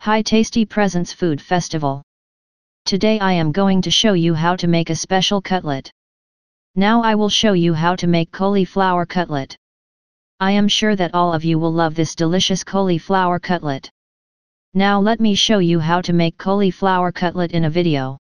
Hi Tasty Presents Food Festival. Today I am going to show you how to make a special cutlet. Now I will show you how to make cauliflower cutlet. I am sure that all of you will love this delicious cauliflower cutlet. Now let me show you how to make cauliflower cutlet in a video.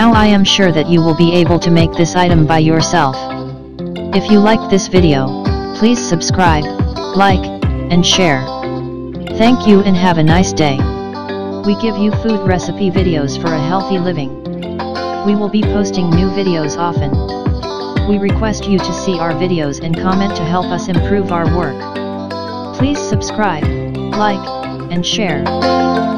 Now I am sure that you will be able to make this item by yourself. If you liked this video, please subscribe, like, and share. Thank you and have a nice day. We give you food recipe videos for a healthy living. We will be posting new videos often. We request you to see our videos and comment to help us improve our work. Please subscribe, like, and share.